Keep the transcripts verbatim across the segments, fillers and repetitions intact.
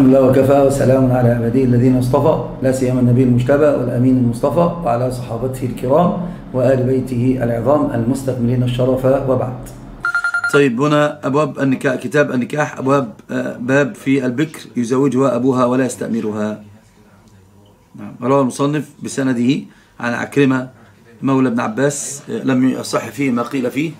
الحمد لله وكفى وسلام على عباده الذين اصطفى، لا سيما النبي المجتبى والأمين المصطفى وعلى صحابته الكرام وآل بيته العظام المستكملين الشرف، وبعد. طيب، هنا أبواب النكاح، كتاب النكاح، أبواب باب في البكر يزوجها أبوها ولا يستأمرها. نعم. روى المصنف بسنده عن عكرمة مولى ابن عباس، لم يصح فيه ما قيل فيه،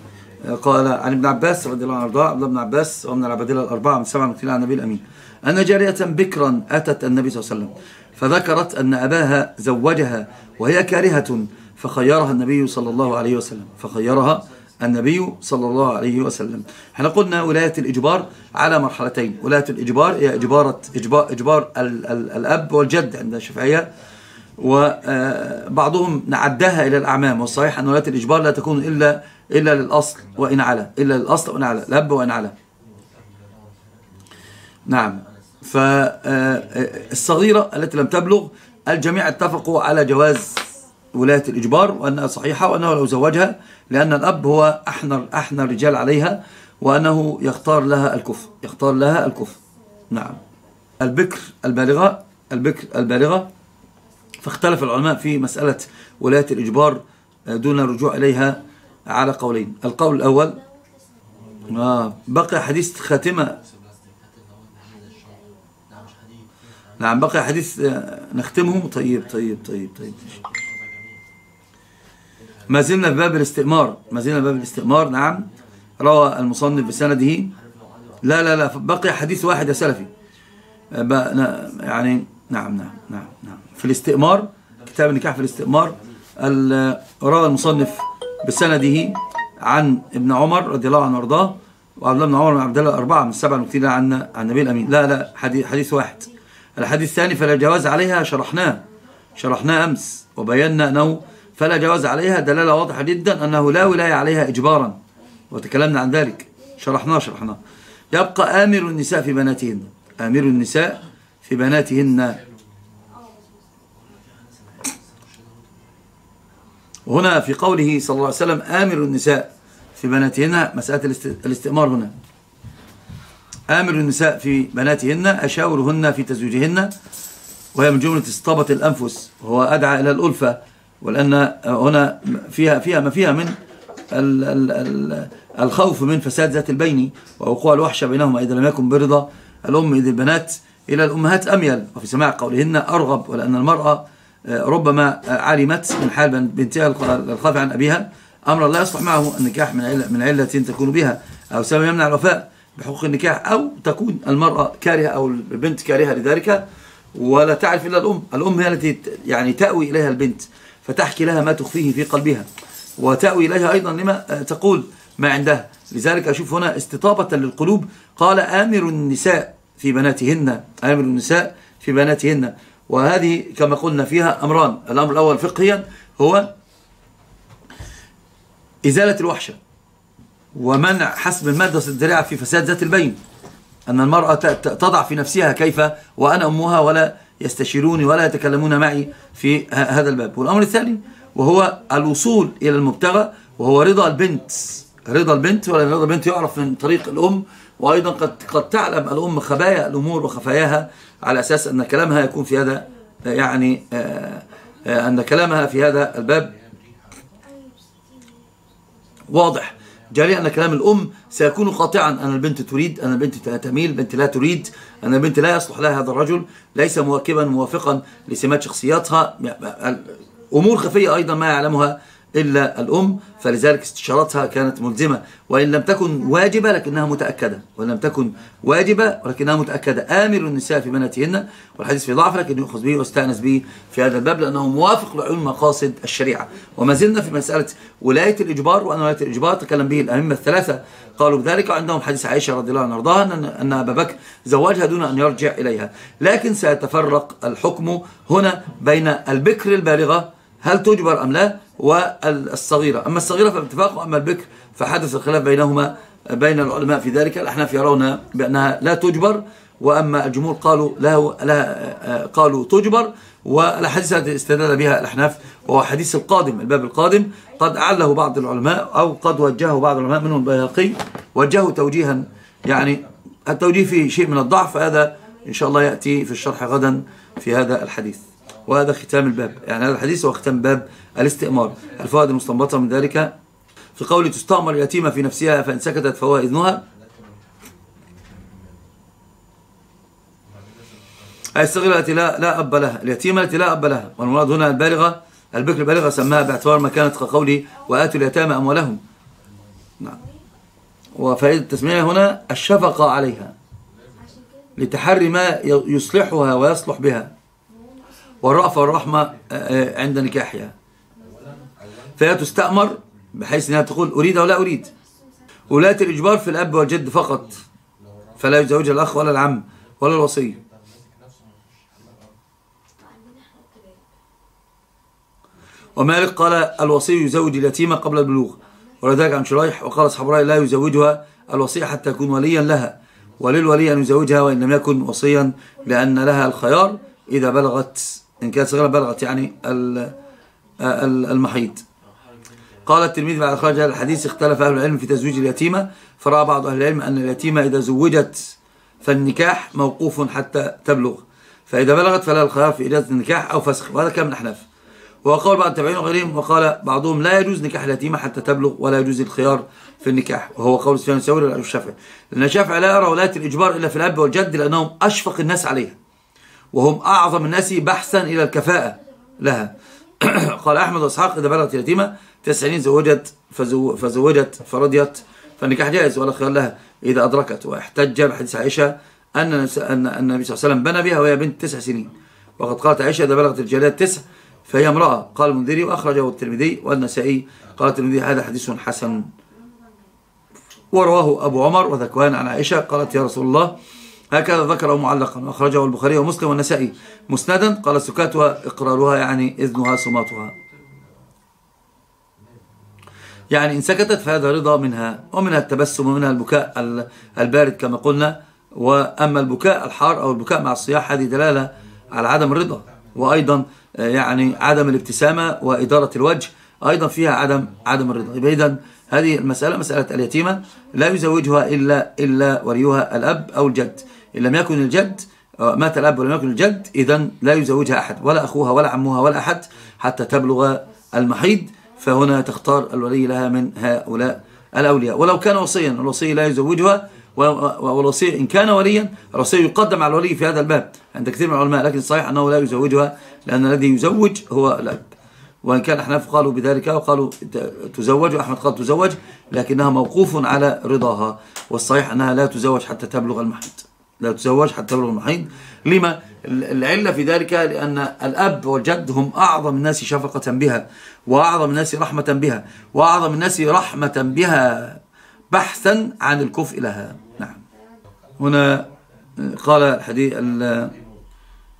قال عن ابن عباس رضي الله عنه وارضاه، عبد الله بن عباس ومن العبادله الاربعه من سبعه مقتلين على النبي الامين، ان جاريه بكرا اتت النبي صلى الله عليه وسلم فذكرت ان اباها زوجها وهي كارهه، فخيرها النبي صلى الله عليه وسلم، فخيرها النبي صلى الله عليه وسلم. احنا قلنا ولايه الاجبار على مرحلتين، ولايه الاجبار هي اجباره اجبار, إجبار ال ال الاب والجد عند الشافعيه، وبعضهم نعدها الى الاعمام، والصحيح ان ولايه الاجبار لا تكون الا إلا للأصل وإن على، إلا للأصل وإن على، لب وإن على. نعم. فالصغيرة التي لم تبلغ الجميع اتفقوا على جواز ولاية الإجبار وأنها صحيحة، وأنه لو زوجها لأن الأب هو أحنى أحنى الرجال عليها، وأنه يختار لها الكفء، يختار لها الكفء. نعم. البكر البالغة، البكر البالغة فاختلف العلماء في مسألة ولاية الإجبار دون الرجوع إليها على قولين. القول الأول آه بقي حديث خاتمة، نعم بقي حديث آه نختمه. طيب طيب طيب طيب ما زلنا في باب الاستئمار، ما زلنا في باب الاستئمار. نعم. روى المصنف بسنده، لا لا لا بقي حديث واحد يا سلفي، آه يعني نعم نعم نعم نعم في الاستئمار، كتاب النكاح في الاستئمار. روى المصنف بسنده عن ابن عمر رضي الله عنه وارضاه، وعبد الله بن عمر من عبد الله الاربعه من السبعه المكتين عن عن النبي الامين. لا لا حديث, حديث واحد. الحديث الثاني فلا جواز عليها شرحناه شرحناه امس، وبينا انه فلا جواز عليها دلاله واضحه جدا انه لا ولايه عليها اجبارا، وتكلمنا عن ذلك، شرحناه شرحناه يبقى امر النساء في بناتهن، امر النساء في بناتهن. وهنا في قوله صلى الله عليه وسلم آمر النساء في بناتهن، مسألة الاستئمار هنا آمر النساء في بناتهن، أشاورهن في تزويجهن، وهي من جملة استطابة الأنفس، وهو أدعى إلى الألفة، ولأن هنا فيها فيها ما فيها من ال ال ال الخوف من فساد ذات البين ووقوع الوحشة بينهما إذا لم يكن برضا الأم، إذ البنات إلى الأمهات أميل، وفي سماع قولهن أرغب، ولأن المرأة ربما علمت من حال بنتها الخافية عن أبيها أمرا لا يصلح معه النكاح من علة تكون بها أو سبب يمنع الوفاء بحقوق النكاح، أو تكون المرأة كارهة أو البنت كارهة لذلك ولا تعرف إلا الأم، الأم هي التي يعني تأوي إليها البنت فتحكي لها ما تخفيه في قلبها، وتأوي إليها أيضا لما تقول ما عندها. لذلك أشوف هنا استطابة للقلوب قال آمر النساء في بناتهن، آمر النساء في بناتهن. وهذه كما قلنا فيها أمران، الأمر الأول فقهيا هو إزالة الوحشة ومنع حسب المادة الدرعة في فساد ذات البين، أن المرأة تضع في نفسها كيف وأنا أمها ولا يستشيروني ولا يتكلمون معي في هذا الباب. والأمر الثاني وهو الوصول إلى المبتغى، وهو رضا البنت، رضا البنت، ولأن رضا البنت يعرف من طريق الأم، وأيضا قد قد تعلم الأم خبايا الأمور وخفاياها، على أساس أن كلامها يكون في هذا يعني آآ آآ أن كلامها في هذا الباب واضح جاري، أن كلام الأم سيكون قاطعا، أن البنت تريد، أن البنت تميل، البنت لا تريد، أن البنت لا يصلح لها هذا الرجل، ليس مواكبا موافقا لسمات شخصياتها، أمور خفية أيضا ما يعلمها إلا الأم. فلذلك استشارتها كانت ملزمة، وإن لم تكن واجبة لكنها متأكدة، وإن لم تكن واجبة ولكنها متأكدة. آمر النساء في بناتهن، والحديث في ضعف لكن يؤخذ به واستأنس به في هذا الباب لأنه موافق لعلم مقاصد الشريعة. وما زلنا في مسألة ولاية الإجبار، وأن ولاية الإجبار تكلم به الأئمة الثلاثة قالوا بذلك، وعندهم حديث عائشة رضي الله عنها وارضاها أن أبا بكر زوجها دون أن يرجع إليها. لكن سيتفرق الحكم هنا بين البكر البالغة هل تجبر أم لا، والصغيرة. أما الصغيرة فباتفاق، وأما البكر فحدث الخلاف بينهما بين العلماء في ذلك. الأحناف يرون بأنها لا تجبر، وأما الجمهور قالوا له لا، قالوا تجبر. والحديث التي استدل بها الأحناف وهو حديث القادم، الباب القادم، قد أعله بعض العلماء أو قد وجهه بعض العلماء منهم البيهقي، وجهه توجيها يعني التوجيه فيه شيء من الضعف، هذا إن شاء الله يأتي في الشرح غدا في هذا الحديث. وهذا ختام الباب، يعني هذا الحديث هو ختام باب الاستئمار. الفوائد المستنبطة من ذلك في قوله تستعمر اليتيمة في نفسها فإن سكتت فهو إذنها، أي الصغيرة التي لا, لا أب لها، اليتيمة التي لا أب لها، والمراد هنا البالغة، البكر البالغة سماها باعتبار ما كانت كقوله وآتوا اليتامى أموالهم. نعم. وفائدة التسمية هنا الشفقة عليها لتحري ما يصلحها ويصلح بها، والرأفة والرحمة عند نكاحها. فهي تستأمر بحيث أنها تقول أريد أو لا أريد. ولاية الإجبار في الأب والجد فقط، فلا يزوجها الأخ ولا العم ولا الوصي. ومالك قال الوصي يزوج اليتيمة قبل البلوغ، ورداك عن شريح وقال أصحاب رأي لا يزوجها الوصي حتى يكون وليا لها، وللولي أن يزوجها وإن لم يكن وصيا، لأن لها الخيار إذا بلغت، إن كانت صغيرة بلغت يعني المحيط. قال التلميذ بعد إخراج هذا الحديث اختلف أهل العلم في تزويج اليتيمة، فرأى بعض أهل العلم أن اليتيمة إذا زوجت فالنكاح موقوف حتى تبلغ، فإذا بلغت فلها الخيار في إجازة النكاح أو فسخ، وهذا كان من أحناف. وقال بعض التابعين وغيرهم، وقال بعضهم لا يجوز نكاح اليتيمة حتى تبلغ، ولا يجوز الخيار في النكاح، وهو قول سفيان الثوري والشافعي، لأن الشافعي لا يرى ولاية الإجبار إلا في الأب والجد لأنهم أشفق الناس عليها، وهم أعظم الناس بحثا إلى الكفاءة لها. قال أحمد وإسحاق إذا بلغت اليتيمة تسعين زوجت فزو فزوجت فرضيت فالنكاح جائز ولا خيار لها إذا أدركت. واحتج بحديث عائشة أن النبي صلى الله عليه وسلم بنى بها وهي بنت تسع سنين، وقد قالت عائشة إذا بلغت الجلاد تسع فهي امرأة. قال المنذري وأخرجه الترمذي والنسائي. قال الترمذي هذا حديث حسن. ورواه أبو عمر وذكوان عن عائشة قالت يا رسول الله، هكذا ذكر أو معلقا، وأخرجه البخاري ومسلم والنسائي مسندا. قال سكاتها إقرارها يعني إذنها صماتها، يعني إن سكتت فهذا رضا منها، ومنها التبسم ومنها البكاء البارد كما قلنا. وأما البكاء الحار أو البكاء مع الصياح هذه دلالة على عدم الرضا، وأيضا يعني عدم الابتسامة وإدارة الوجه أيضا فيها عدم عدم الرضا. إذن هذه المسألة مسألة اليتيمة لا يزوجها إلا إلا وليها الأب أو الجد، إن لم يكن الجد مات الأب ولم يكن الجد إذن لا يزوجها أحد، ولا أخوها ولا عمها ولا أحد حتى تبلغ المحيض، فهنا تختار الولي لها من هؤلاء الأولياء. ولو كان وصيا الوصي لا يزوجها، والوصي إن كان وليا الوصي يقدم على الولي في هذا الباب عند كثير من العلماء، لكن صحيح أنه لا يزوجها لأن الذي يزوج هو الأب، وإن كان أحناف قالوا بذلك وقالوا تزوج، وأحمد قال تزوج لكنها موقوف على رضاها، والصحيح أنها لا تزوج حتى تبلغ المحيض، لا تزوج حتى تبلغ المحيض. لما؟ العلة في ذلك لأن الأب والجد هم أعظم الناس شفقة بها، وأعظم الناس رحمة بها، وأعظم الناس رحمة بها بحثا عن الكفء لها. نعم. هنا قال الحديث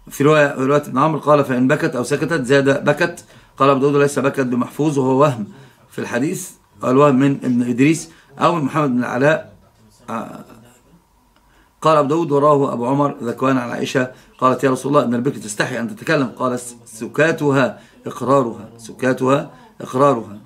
في رواية ابن عمرو قال فإن بكت أو سكتت زاد بكت. قال أبو داود ليس بكت بمحفوظ، وهو وهم في الحديث، الوهم من ابن إدريس أو من محمد بن العلاء. قال أبو داود وراه أبو عمر ذكوان عن عائشة قالت يا رسول الله إن البكر تستحي أن تتكلم، قال سكاتها إقرارها، سكاتها إقرارها.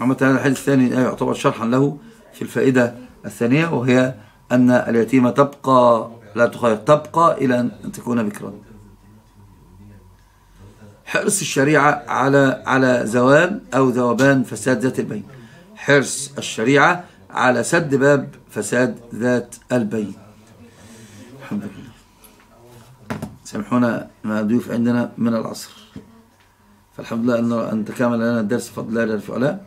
عامة هذا الحديث الثاني يعتبر شرحا له في الفائدة الثانية، وهي أن اليتيمة تبقى لا تخير، تبقى إلى أن تكون بكرا. حرص الشريعة على على زوال أو ذوبان فساد ذات البين، حرص الشريعة على سد باب فساد ذات البين. الحمد لله. سامحونا مع ضيوف عندنا من العصر، فالحمد لله أن تكامل لنا الدرس بفضل الله جل في علاه.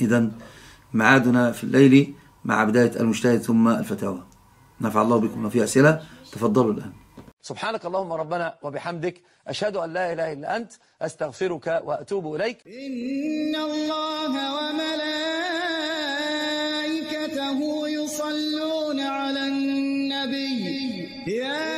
إذن معادنا في الليل مع بداية المجتهد ثم الفتاوى. نفع الله بكم، ما في أسئلة تفضلوا الآن. سبحانك اللهم ربنا وبحمدك، أشهد أن لا إله إلا أنت، أستغفرك وأتوب إليك. إن الله وملائكته يصلون على النبي يا